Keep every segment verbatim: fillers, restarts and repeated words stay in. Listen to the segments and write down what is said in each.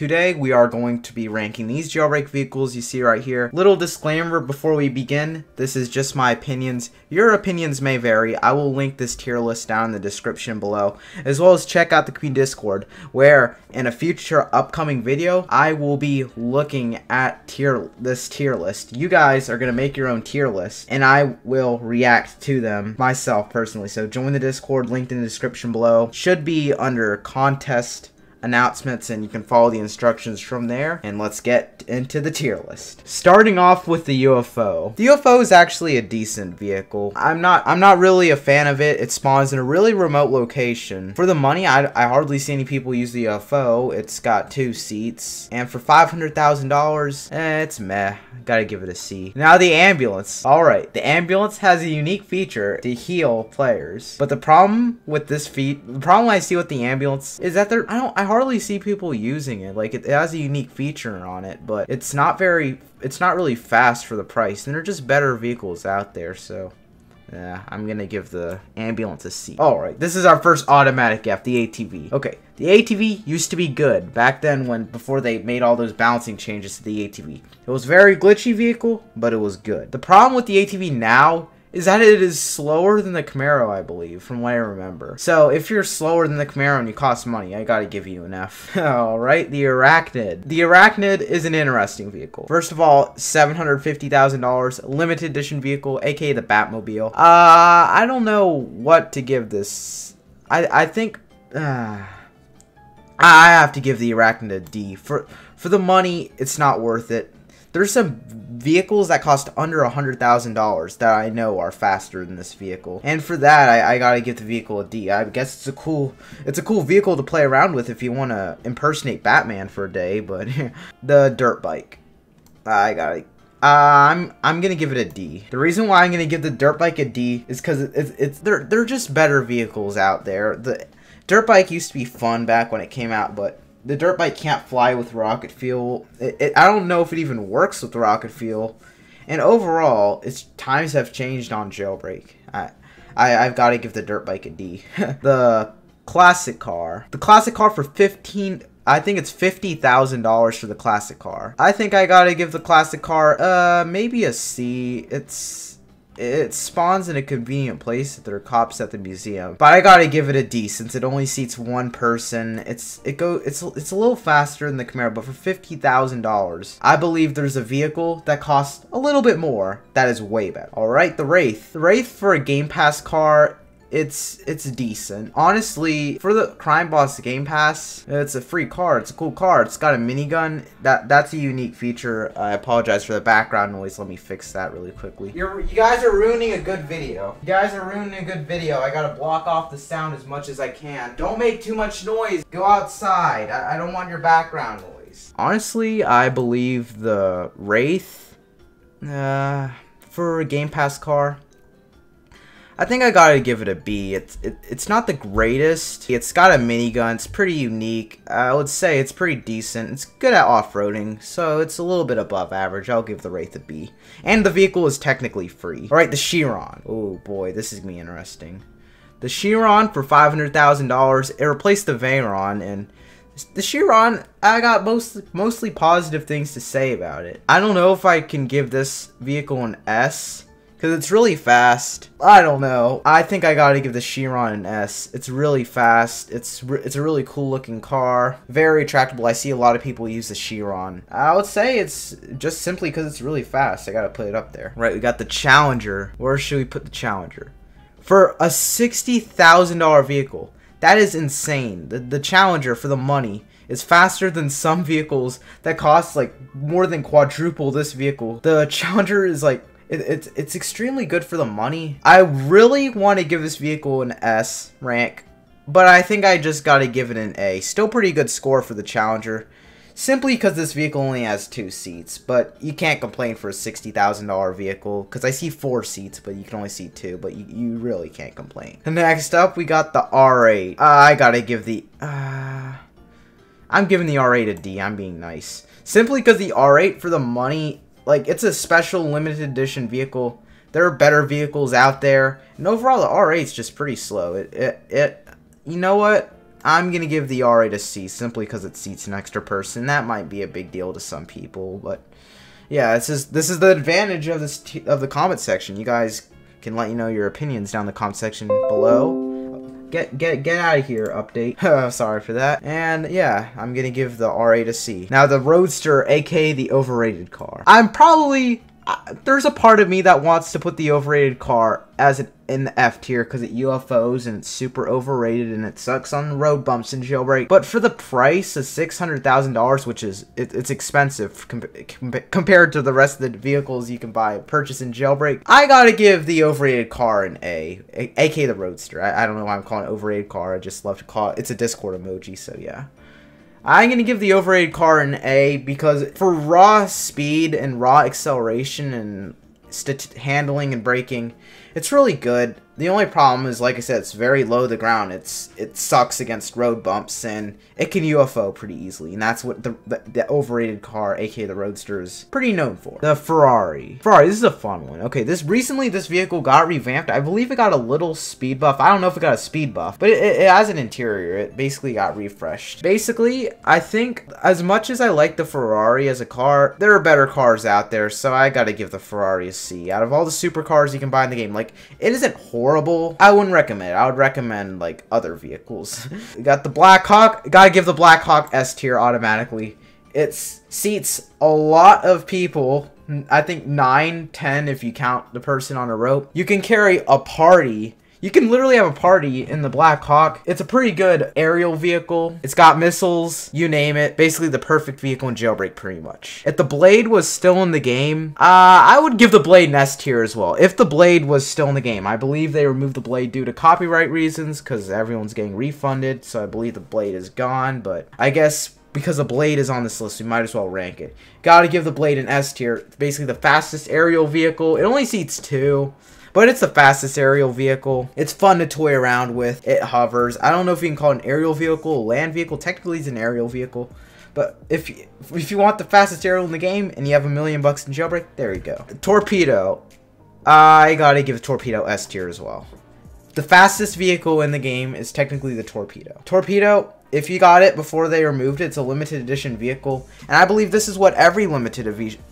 Today we are going to be ranking these Jailbreak vehicles you see right here. Little disclaimer before we begin, this is just my opinions. Your opinions may vary. I will link this tier list down in the description below, as well as check out the Queen Discord, where in a future upcoming video I will be looking at tier this tier list. You guys are gonna make your own tier list and I will react to them myself personally, so join the Discord, linked in the description below. Should be under contest announcements and you can follow the instructions from there. And let's get into the tier list, starting off with the U F O. The U F O is actually a decent vehicle. I'm not I'm not really a fan of it. It spawns in a really remote location. For the money, I, I hardly see any people use the U F O. It's got two seats, and for five hundred thousand dollars, eh, it's meh. Gotta give it a C. Now the ambulance. Alright, the ambulance has a unique feature to heal players, but the problem with this feat the problem I see with the ambulance is that they're I don't I hardly see people using it. Like, it has a unique feature on it, but it's not very it's not really fast for the price, and there are just better vehicles out there. So yeah, I'm gonna give the ambulance a C. Alright, this is our first automatic F, the A T V. Okay, the A T V used to be good back then, when before they made all those balancing changes to the A T V. It was a very glitchy vehicle, but it was good. The problem with the A T V now is that it is slower than the Camaro, I believe, from what I remember. So if you're slower than the Camaro and you cost money, I gotta give you an F. Alright, the Arachnid. The Arachnid is an interesting vehicle. First of all, seven hundred fifty thousand dollars, limited edition vehicle, aka the Batmobile. Uh, I don't know what to give this. I, I think, uh, I have to give the Arachnid a D. For, for the money, it's not worth it. There's some vehicles that cost under one hundred thousand dollars that I know are faster than this vehicle. And for that, I, I gotta give the vehicle a D. I guess it's a cool it's a cool vehicle to play around with if you want to impersonate Batman for a day, but the dirt bike. I gotta... Uh, I'm I'm gonna give it a D. The reason why I'm gonna give the dirt bike a D is because it, it, it's they're they're just better vehicles out there. The dirt bike used to be fun back when it came out, but the dirt bike can't fly with rocket fuel. It, it, I don't know if it even works with rocket fuel. And overall, it's times have changed on Jailbreak. I, I, I've got to give the dirt bike a D. The classic car. The classic car for fifteen. I think it's fifty thousand dollars for the classic car. I think I got to give the classic car uh maybe a C. It's it spawns in a convenient place that there are cops at the museum, but I gotta give it a D since it only seats one person. It's it go it's it's a little faster than the Camaro, but for fifty thousand dollars, I believe there's a vehicle that costs a little bit more that is way better. All right, the Wraith. The Wraith for a Game Pass car, it's it's decent. Honestly, for the Crime Boss Game Pass, it's a free car. It's a cool car. It's got a minigun. That that's a unique feature. I apologize for the background noise. Let me fix that really quickly. You're, you guys are ruining a good video. You guys are ruining a good video. I gotta block off the sound as much as I can. Don't make too much noise. Go outside. I, I don't want your background noise. Honestly, I believe the Wraith, uh, for a Game Pass car, I think I gotta give it a B. It's it, it's not the greatest. It's got a minigun. It's pretty unique. I would say it's pretty decent. It's good at off-roading, so it's a little bit above average. I'll give the Wraith a B. And the vehicle is technically free. All right, the Chiron. Oh boy, this is gonna be interesting. The Chiron for five hundred thousand dollars. It replaced the Veyron, and the Chiron, I got most mostly positive things to say about it. I don't know if I can give this vehicle an S, because it's really fast. I don't know. I think I gotta give the Chiron an S. It's really fast. It's re it's a really cool looking car. Very attractable. I see a lot of people use the Chiron. I would say it's just simply because it's really fast. I gotta put it up there. Right, we got the Challenger. Where should we put the Challenger? For a sixty thousand dollar vehicle. That is insane. The, the Challenger, for the money, is faster than some vehicles that cost like more than quadruple this vehicle. The Challenger is like... It, it's it's extremely good for the money. I really want to give this vehicle an S rank, but I think I just got to give it an A. Still pretty good score for the Challenger, simply because this vehicle only has two seats, but you can't complain for a sixty thousand dollar vehicle, because I see four seats, but you can only see two, but you, you really can't complain. And next up, we got the R eight. Uh, I got to give the... Uh, I'm giving the R eight a D. I'm being nice. Simply because the R eight, for the money... Like, it's a special limited edition vehicle. There are better vehicles out there. And overall, the R eight's just pretty slow. It, it, it, you know what? I'm going to give the R eight a C simply because it seats an extra person. That might be a big deal to some people, but yeah, this is this is the advantage of this t of the comment section. You guys can let you know your opinions down in the comment section below. Get get get out of here, update. Sorry for that. And yeah, I'm going to give the R eight a C. Now the Roadster, aka the overrated car. I'm probably uh, there's a part of me that wants to put the overrated car as an in the F tier because it U F Os and it's super overrated and it sucks on road bumps and Jailbreak. But for the price of six hundred thousand dollars, which is it, it's expensive com com compared to the rest of the vehicles you can buy, purchase in Jailbreak, I gotta give the overrated car an A, aka the Roadster. I, I don't know why I'm calling it overrated car. I just love to call it. It's a Discord emoji, so yeah. I'm gonna give the overrated car an A because for raw speed and raw acceleration and St handling and braking, it's really good. The only problem is, like I said, it's very low to the ground. It's it sucks against road bumps and it can U F O pretty easily, and that's what the the, the overrated car, aka the Roadster, is pretty known for. The Ferrari. Ferrari. This is a fun one. Okay, this recently this vehicle got revamped. I believe it got a little speed buff. I don't know if it got a speed buff, but it, it, it has an interior. It basically got refreshed. Basically, I think as much as I like the Ferrari as a car, there are better cars out there, so I gotta give the Ferrari a C. Out of all the supercars you can buy in the game, like it isn't horrible. I wouldn't recommend it. I would recommend like other vehicles. We got the Black Hawk. Gotta give the Black Hawk S tier automatically. It seats a lot of people. I think nine, ten if you count the person on a rope. You can carry a party. You can literally have a party in the Black Hawk. It's a pretty good aerial vehicle. It's got missiles, you name it. Basically the perfect vehicle in Jailbreak, pretty much. If the Blade was still in the game, uh, I would give the Blade an S tier as well. If the Blade was still in the game, I believe they removed the Blade due to copyright reasons because everyone's getting refunded. So I believe the Blade is gone, but I guess because the Blade is on this list, we might as well rank it. Gotta give the Blade an S tier. It's basically the fastest aerial vehicle. It only seats two. But it's the fastest aerial vehicle. It's fun to toy around with. It hovers. I don't know if you can call it an aerial vehicle, a land vehicle. Technically, it's an aerial vehicle. But if you, if you want the fastest aerial in the game and you have a million bucks in Jailbreak, there you go. Torpedo. I gotta give Torpedo S tier as well. The fastest vehicle in the game is technically the Torpedo. Torpedo, if you got it before they removed it, it's a limited edition vehicle. And I believe this is what every limited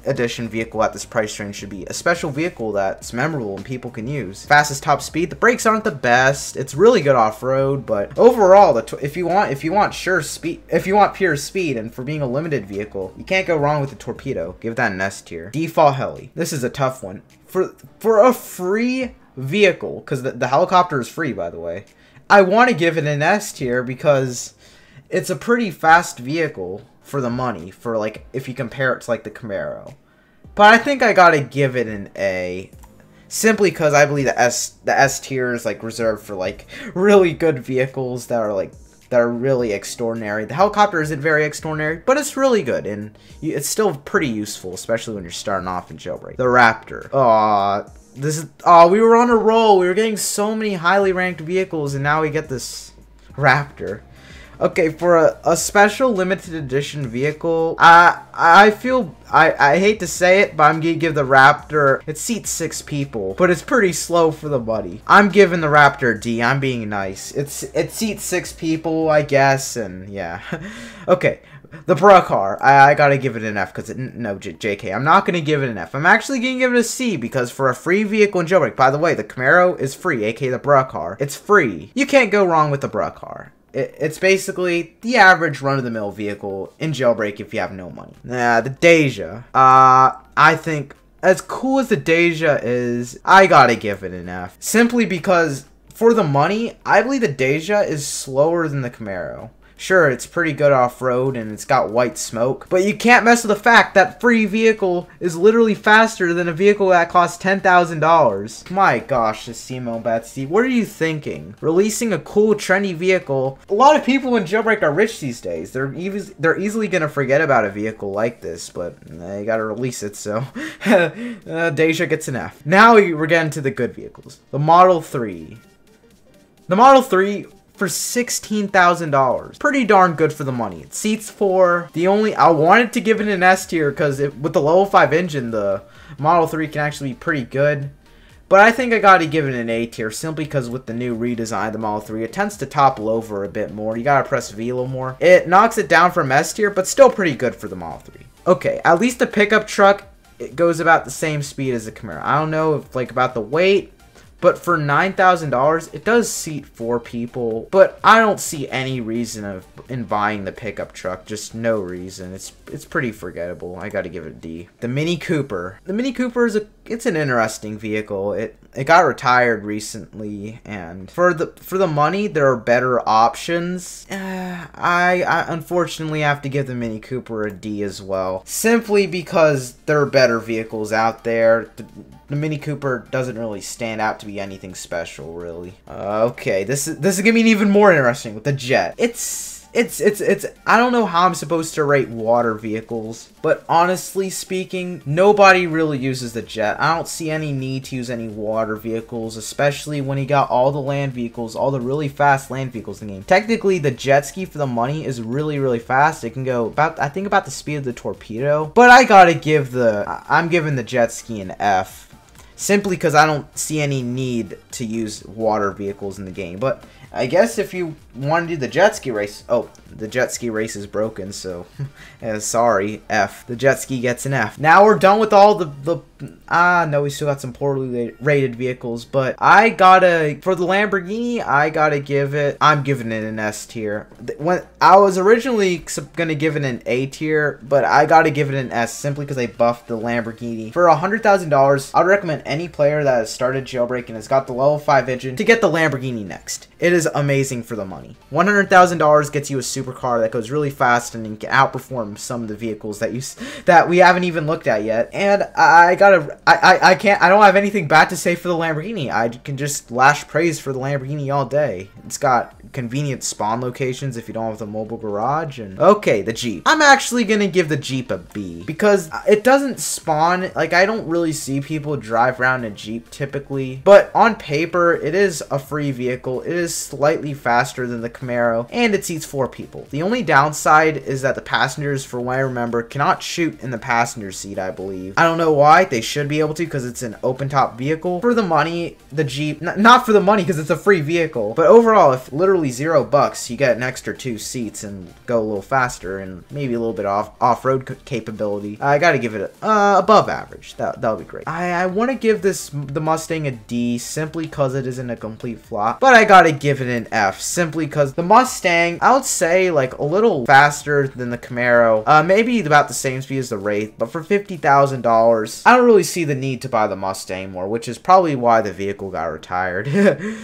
edition vehicle at this price range should be. A special vehicle that's memorable and people can use. Fastest top speed. The brakes aren't the best. It's really good off-road, but overall, the if you want if you want sure speed, if you want pure speed and for being a limited vehicle, you can't go wrong with the Torpedo. Give that an S tier. Default Heli. This is a tough one. For for a free vehicle, because the, the helicopter is free, by the way, I want to give it an S tier because it's a pretty fast vehicle for the money, for like if you compare it to like the Camaro. But I think I gotta give it an A, simply because I believe the S the S tier is like reserved for like really good vehicles that are like that are really extraordinary. The helicopter isn't very extraordinary, but it's really good and it's still pretty useful, especially when you're starting off in Jailbreak. The Raptor. Aww, this is oh we were on a roll. We were getting so many highly ranked vehicles, and now we get this Raptor. Okay, for a, a special limited edition vehicle, I I feel, I, I hate to say it, but I'm gonna give the Raptor, it seats six people, but it's pretty slow for the buddy. I'm giving the Raptor a D, I'm being nice. It's, it seats six people, I guess, and yeah. Okay, the Brukar, I, I gotta give it an F, because it, no, J, JK, I'm not gonna give it an F. I'm actually gonna give it a C, because for a free vehicle in Jailbreak, by the way, the Camaro is free, aka the Brukar. It's free. You can't go wrong with the Brukar. It's basically the average run-of-the-mill vehicle in Jailbreak if you have no money. Nah, the Dacia. Uh, I think as cool as the Dacia is, I gotta give it an F. Simply because for the money, I believe the Dacia is slower than the Camaro. Sure, it's pretty good off-road and it's got white smoke, but you can't mess with the fact that free vehicle is literally faster than a vehicle that costs ten thousand dollars. My gosh, Isimo Batsy, what are you thinking? Releasing a cool, trendy vehicle. A lot of people in Jailbreak are rich these days. They're, e they're easily gonna forget about a vehicle like this, but they gotta release it, so uh, Deja gets an F. Now we're getting to the good vehicles. The Model three. The Model three for sixteen thousand dollars. Pretty darn good for the money. It seats four. The only, I wanted to give it an S tier because with the level five engine, the Model three can actually be pretty good. But I think I gotta give it an A tier, simply because with the new redesign of the Model three, it tends to topple over a bit more. You gotta press V a little more. It knocks it down from S tier, but still pretty good for the Model three. Okay, at least the pickup truck, it goes about the same speed as the Camaro. I don't know if like about the weight, but for nine thousand dollars, it does seat four people, but I don't see any reason of in buying the pickup truck, just no reason. It's it's pretty forgettable. I gotta give it a D. The Mini Cooper. The Mini Cooper is a it's an interesting vehicle. It it got retired recently, and for the for the money, there are better options. Uh, I I unfortunately have to give the Mini Cooper a D as well, simply because there are better vehicles out there. The, the Mini Cooper doesn't really stand out to be anything special, really. Uh, okay, this is this is gonna be even more interesting with the Jet. It's it's it's it's. I don't know how I'm supposed to rate water vehicles, but honestly speaking, nobody really uses the Jet. I don't see any need to use any water vehicles, especially when you got all the land vehicles, all the really fast land vehicles in the game. Technically, the jet ski for the money is really really fast. It can go about I think about the speed of the torpedo, but I gotta give the I'm giving the jet ski an F. Simply because I don't see any need to use water vehicles in the game. But I guess if you want to do the jet ski race... Oh, the jet ski race is broken, so... yeah, sorry, F. The jet ski gets an F. Now we're done with all the... the ah, no, we still got some poorly rated vehicles. But I gotta... For the Lamborghini, I gotta give it... I'm giving it an S tier. When I was originally gonna give it an A tier, but I gotta give it an S simply because I buffed the Lamborghini. For one hundred thousand dollars, I'd recommend any player that has started Jailbreak and has got the level five engine to get the Lamborghini next. It is amazing for the money. one hundred thousand dollars gets you a supercar that goes really fast and can outperform some of the vehicles that you that we haven't even looked at yet. And I gotta, I, I, I can't, I don't have anything bad to say for the Lamborghini. I can just lash praise for the Lamborghini all day. It's got convenient spawn locations if you don't have the mobile garage. And okay, the Jeep. I'm actually gonna give the Jeep a B because it doesn't spawn. Like I don't really see people drive around a Jeep typically, but on paper it is a free vehicle. It is slightly faster than the Camaro, and it seats four people. The only downside is that the passengers, for what I remember, cannot shoot in the passenger seat, I believe. I don't know why. They should be able to because it's an open-top vehicle. For the money, the Jeep... Not for the money because it's a free vehicle, but overall, if literally zero bucks, you get an extra two seats and go a little faster and maybe a little bit off, off-road capability. I gotta give it a, uh, above average. That, that'll be great. I, I want to give this the Mustang a D simply because it isn't a complete flop, but I gotta give give it an F simply because the Mustang, I would say like a little faster than the Camaro, uh, maybe about the same speed as the Wraith, but for fifty thousand dollars, I don't really see the need to buy the Mustang more, which is probably why the vehicle got retired.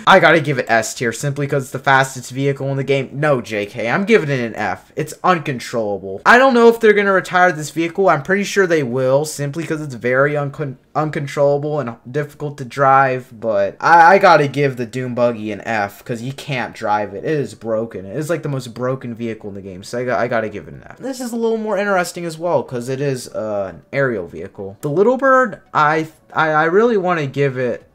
I gotta give it S tier simply because it's the fastest vehicle in the game. No, J K, I'm giving it an F. It's uncontrollable. I don't know if they're gonna retire this vehicle. I'm pretty sure they will simply because it's very uncon uncontrollable and difficult to drive, but I, I gotta give the Doom Buggy an F because you can't drive it. It is broken. It is like the most broken vehicle in the game, so I, got, I gotta give it an F. This is a little more interesting as well, because it is uh, an aerial vehicle. The Little Bird, I I, I really want to give it...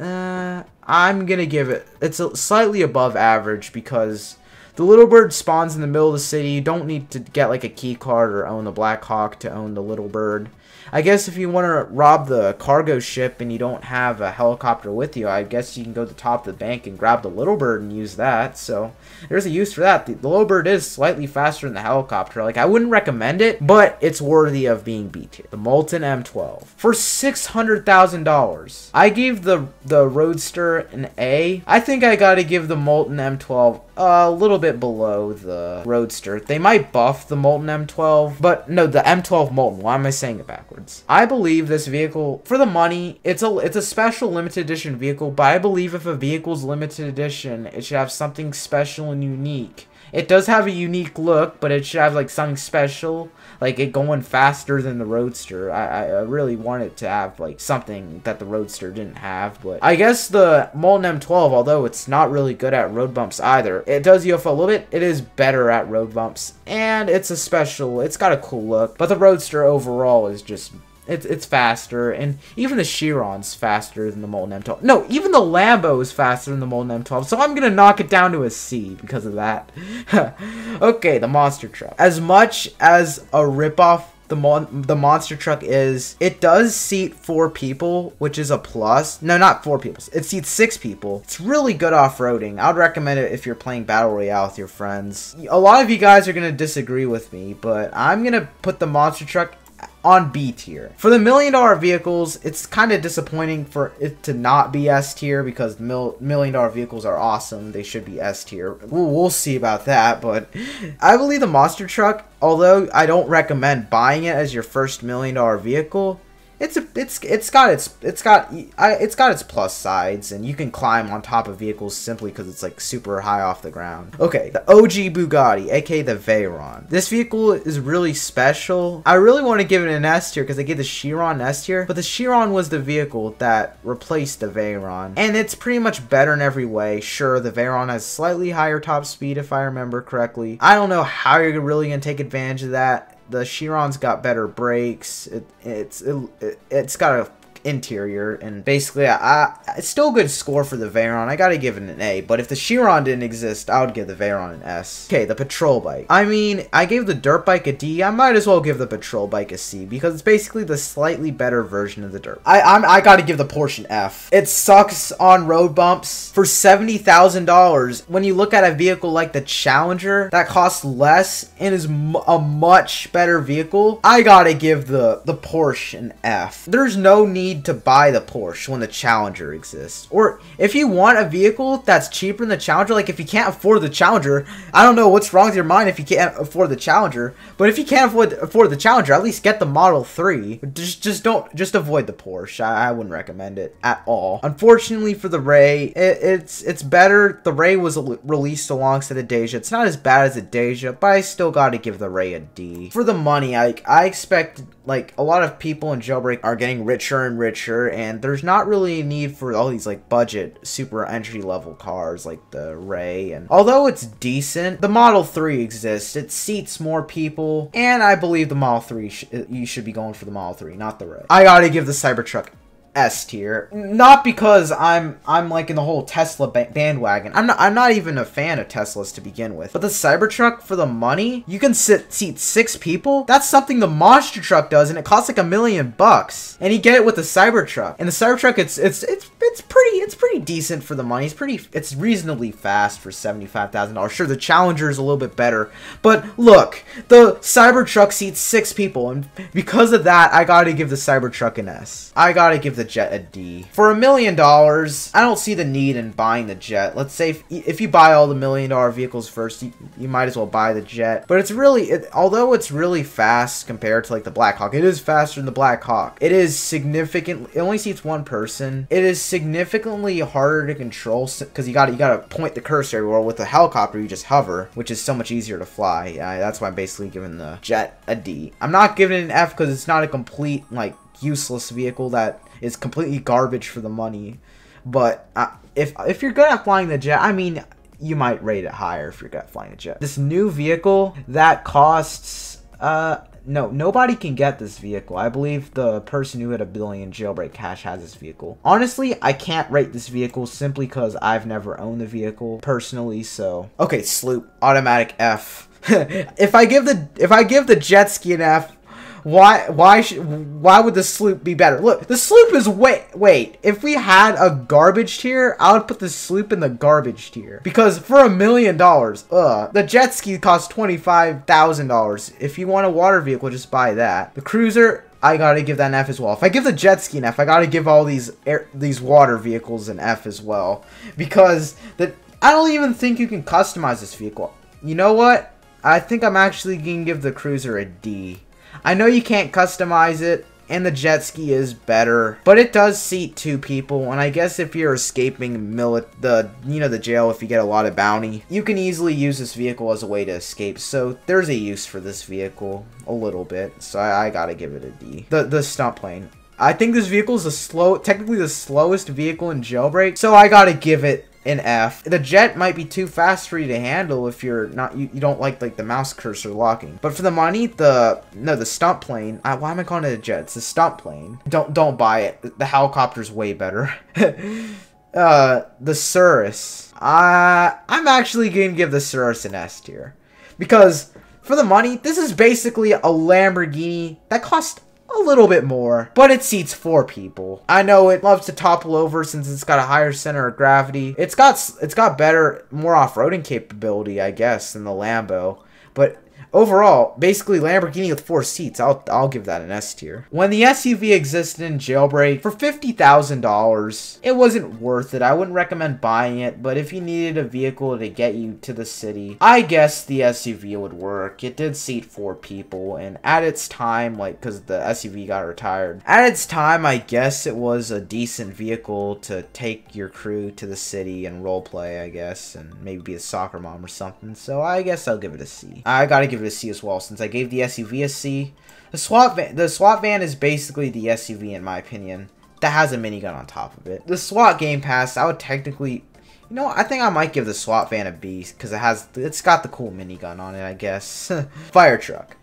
Uh, I'm gonna give it... It's a, slightly above average, because the Little Bird spawns in the middle of the city. You don't need to get like a key card or own the Black Hawk to own the Little Bird. I guess if you want to rob the cargo ship and you don't have a helicopter with you, I guess you can go to the top of the bank and grab the Little Bird and use that. So there's a use for that. The, the Little Bird is slightly faster than the helicopter. Like I wouldn't recommend it, but it's worthy of being B tier. The Molten M twelve for six hundred thousand dollars. I gave the the Roadster an A. I think I got to give the Molten M twelve a little bit below the Roadster. They might buff the Molten M twelve, but no, the M twelve Molten. Why am I saying it backwards? I believe this vehicle, for the money, it's a it's a special limited edition vehicle, but I believe if a vehicle's limited edition, it should have something special and unique. It does have a unique look, but it should have like something special, like it going faster than the Roadster. I, I really want it to have like something that the Roadster didn't have, but I guess the Molten M twelve, although it's not really good at road bumps either, it does U F O a little bit. It is better at road bumps, and it's a special. It's got a cool look, but the Roadster overall is just... It's, it's faster, and even the Chiron's faster than the Molten M twelve. No, even the Lambo is faster than the Molten M twelve, so I'm going to knock it down to a C because of that. Okay, the Monster Truck. As much as a ripoff the mon the monster truck is, it does seat four people, which is a plus. No, not four people. It seats six people. It's really good off-roading. I would recommend it if you're playing Battle Royale with your friends. A lot of you guys are going to disagree with me, but I'm going to put the monster truck on B tier. For the million dollar vehicles, it's kind of disappointing for it to not be S tier, because mil million dollar vehicles are awesome. They should be S tier. We'll, we'll see about that, but I believe the monster truck, although I don't recommend buying it as your first million dollar vehicle, It's a, it's it's got its it's got it's got its plus sides, and you can climb on top of vehicles simply because it's like super high off the ground. Okay, the O G Bugatti, aka the Veyron. This vehicle is really special. I really want to give it an S tier because I gave the Chiron S tier, but the Chiron was the vehicle that replaced the Veyron, and it's pretty much better in every way. Sure, the Veyron has slightly higher top speed if I remember correctly. I don't know how you're really gonna take advantage of that. The Chiron's got better brakes. It, it's it, it, it's got a interior, and basically I, I it's still a good score for the Veyron. I gotta give it an A, but if the Chiron didn't exist, I would give the Veyron an S. Okay, the patrol bike. I mean, I gave the dirt bike a D. I might as well give the patrol bike a C, because it's basically the slightly better version of the dirt. I I'm, I gotta give the Porsche an F. It sucks on road bumps. For seventy thousand dollars, when you look at a vehicle like the Challenger that costs less and is m a much better vehicle, I gotta give the the Porsche an F. There's no need to buy the Porsche when the Challenger exists, or if you want a vehicle that's cheaper than the Challenger, like if you can't afford the Challenger, I don't know what's wrong with your mind if you can't afford the Challenger, but if you can't afford, afford the Challenger, at least get the Model three. Just just don't just avoid the Porsche. I, I wouldn't recommend it at all. Unfortunately for the Ray, it, it's it's better. The Ray was released alongside the Dacia. It's not as bad as the Dacia, but I still got to give the Ray a D. For the money, I, I expect, like, a lot of people in Jailbreak are getting richer and richer, and there's not really a need for all these, like, budget super entry level cars like the Ray. And although it's decent, the Model three exists, it seats more people, and I believe the Model three sh you should be going for the Model three, not the Ray. I gotta give the Cybertruck S tier, not because I'm I'm like in the whole Tesla ba bandwagon. I'm not I'm not even a fan of Teslas to begin with. But the Cybertruck, for the money, you can sit seat six people. That's something the monster truck does, and it costs like a million bucks. And you get it with the Cybertruck. And the Cybertruck, it's it's it's it's pretty it's pretty decent for the money. It's pretty it's reasonably fast for seventy-five thousand dollars. Sure, the Challenger is a little bit better, but look, the Cybertruck seats six people, and because of that, I gotta give the Cybertruck an S. I gotta give the The Jet a D. For a million dollars, I don't see the need in buying the Jet. Let's say if, if you buy all the million dollar vehicles first, you, you might as well buy the Jet. But it's really, it, although it's really fast compared to like the Black Hawk, it is faster than the Black Hawk. It is significantly, it only seats one person. It is significantly harder to control because you got you got to point the cursor everywhere. With a helicopter, you just hover, which is so much easier to fly. Yeah, that's why I'm basically giving the Jet a D. I'm not giving it an F because it's not a complete, like, useless vehicle that is completely garbage for the money. But uh, if if you're good at flying the Jet, I mean, you might rate it higher if you're good at flying the Jet. This new vehicle that costs uh no nobody can get this vehicle. I believe the person who had a billion Jailbreak cash has this vehicle. Honestly, I can't rate this vehicle simply because I've never owned the vehicle personally. So okay, sloop automatic F. if I give the if I give the jet ski an F, Why? Why should? Why would the sloop be better? Look, the sloop is wait. Wait. If we had a garbage tier, I would put the sloop in the garbage tier, because for a million dollars, uh, the jet ski costs twenty-five thousand dollars. If you want a water vehicle, just buy that. The cruiser, I gotta give that an F as well. If I give the jet ski an F, I gotta give all these air, these water vehicles an F as well, because the I don't even think you can customize this vehicle. You know what? I think I'm actually gonna give the cruiser a D. I know you can't customize it, and the jet ski is better, but it does seat two people, and I guess if you're escaping mili- the, you know, the jail, if you get a lot of bounty, you can easily use this vehicle as a way to escape, so there's a use for this vehicle, a little bit, so I, I gotta give it a D. The, the stunt plane. I think this vehicle is the slow, technically the slowest vehicle in Jailbreak, so I gotta give it an F. The jet might be too fast for you to handle if you're not you, you don't like like the mouse cursor locking. But for the money, the no the stunt plane. I, why am I calling it a jet? It's a stunt plane. Don't don't buy it. The helicopter's way better. uh, the Cirrus. I I'm actually gonna give the Cirrus an S tier, because For the money, this is basically a Lamborghini that costs a little bit more, but it seats four people. I know it loves to topple over since it's got a higher center of gravity. It's got it's got better, more off-roading capability, I guess, than the Lambo. But overall, basically Lamborghini with four seats, I'll, I'll give that an S tier. When the S U V existed in Jailbreak for fifty thousand dollars, it wasn't worth it. I wouldn't recommend buying it, but if you needed a vehicle to get you to the city, I guess the S U V would work. It did seat four people, and at its time, like, because the S U V got retired, at its time, I guess it was a decent vehicle to take your crew to the city and roleplay, I guess, and maybe be a soccer mom or something, so I guess I'll give it a C. I gotta give it a C as well, since I gave the S U V a C. The SWAT van, the SWAT van is basically the S U V in my opinion that has a minigun on top of it. The SWAT Game Pass, I would technically, you know, I think I might give the SWAT van a B because it has, it's got the cool minigun on it, I guess. Fire truck.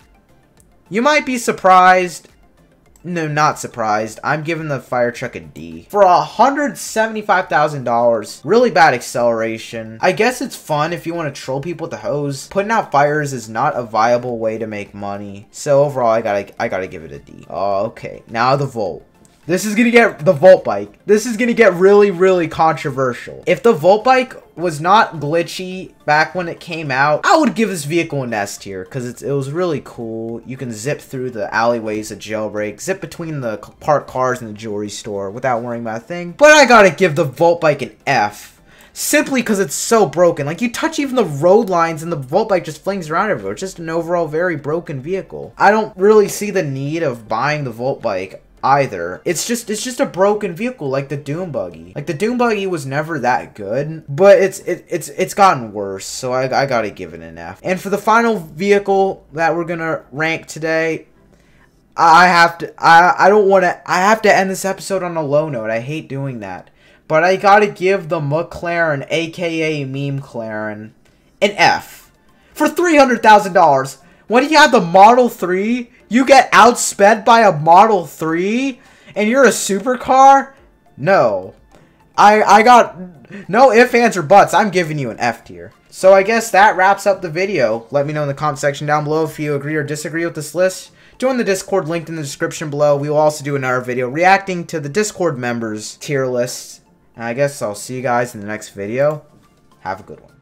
You might be surprised. No, not surprised. I'm giving the fire truck a D. For one hundred seventy-five thousand dollars, really bad acceleration. I guess it's fun if you want to troll people with the hose. Putting out fires is not a viable way to make money. So overall, I gotta, I gotta give it a D. Oh, okay. Now the Volt. This is gonna get the Volt Bike. This is gonna get really, really controversial. If the Volt Bike was not glitchy back when it came out, I would give this vehicle an S tier because it's it was really cool. You can zip through the alleyways of Jailbreak, zip between the parked cars and the jewelry store without worrying about a thing. But I gotta give the Volt Bike an F. Simply because it's so broken. Like, you touch even the road lines and the Volt Bike just flings around everywhere. It's just an overall very broken vehicle. I don't really see the need of buying the Volt Bike either. It's just it's just a broken vehicle like the Doom Buggy. Like the Doom Buggy was never that good, but it's it, it's it's gotten worse, so I, I gotta give it an F. And for the final vehicle that we're gonna rank today, I have to I, I don't wanna I have to end this episode on a low note. I hate doing that. But I gotta give the McLaren, aka Meme Claren, an F. For three hundred thousand dollars. When you have the Model three, you get outsped by a Model three, and you're a supercar? No. I I got no ifs, ands, or buts. I'm giving you an F tier. So I guess that wraps up the video. Let me know in the comment section down below if you agree or disagree with this list. Join the Discord linked in the description below. We will also do another video reacting to the Discord members' tier lists. And I guess I'll see you guys in the next video. Have a good one.